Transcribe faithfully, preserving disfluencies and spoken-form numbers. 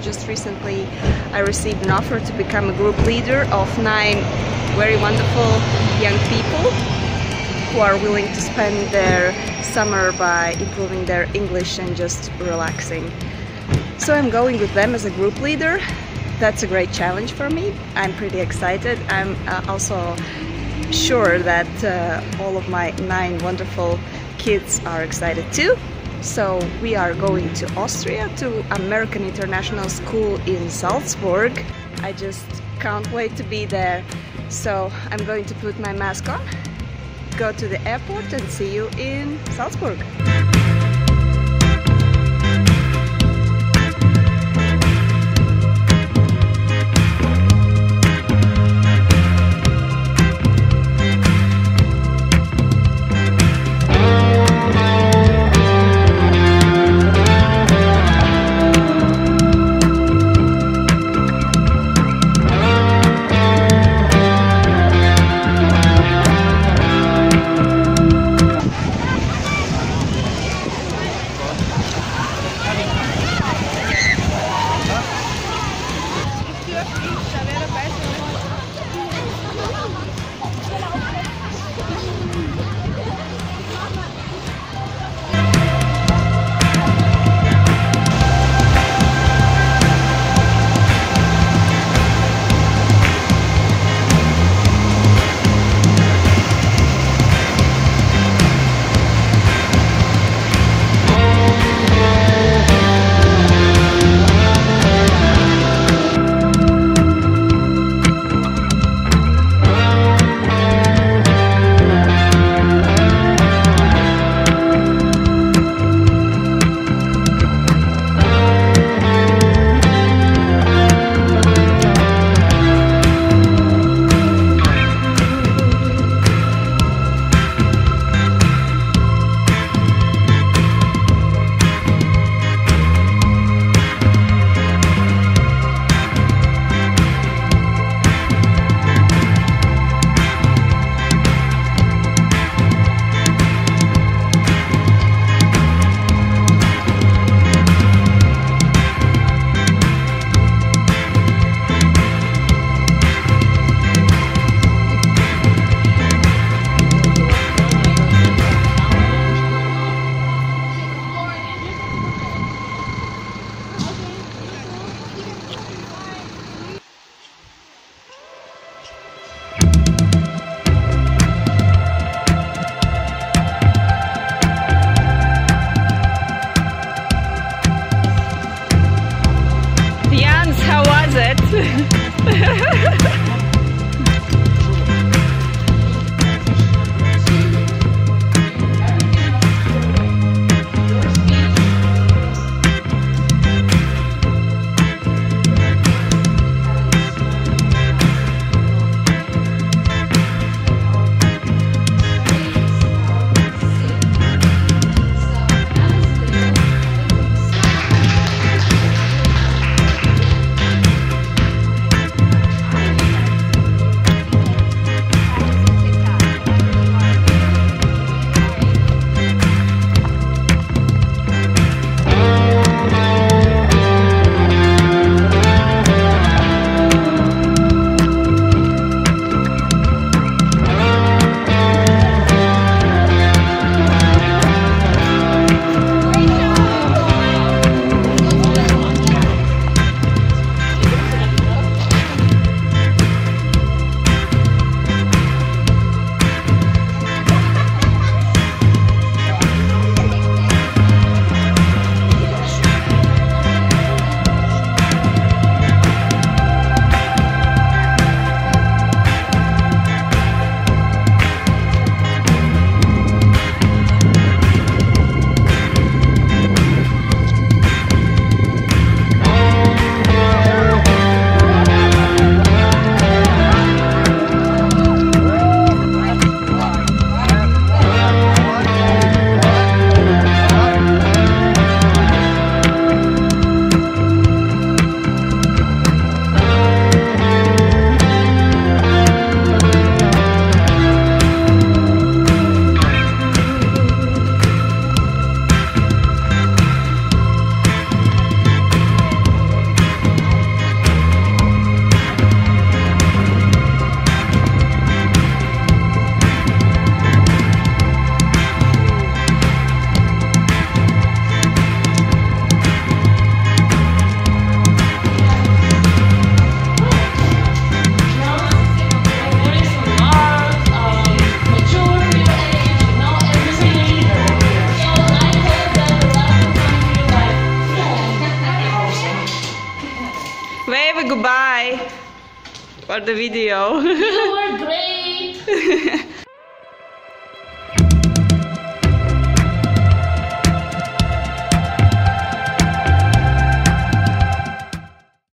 just recently I received an offer to become a group leader of nine very wonderful young people who are willing to spend their summer by improving their English and just relaxing. So I'm going with them as a group leader. That's a great challenge for me. I'm pretty excited. I'm uh, also sure that uh, all of my nine wonderful kids are excited too. So we are going to Austria, to American International School in Salzburg. I just can't wait to be there. So I'm going to put my mask on, go to the airport and see you in Salzburg. for the video. You were great.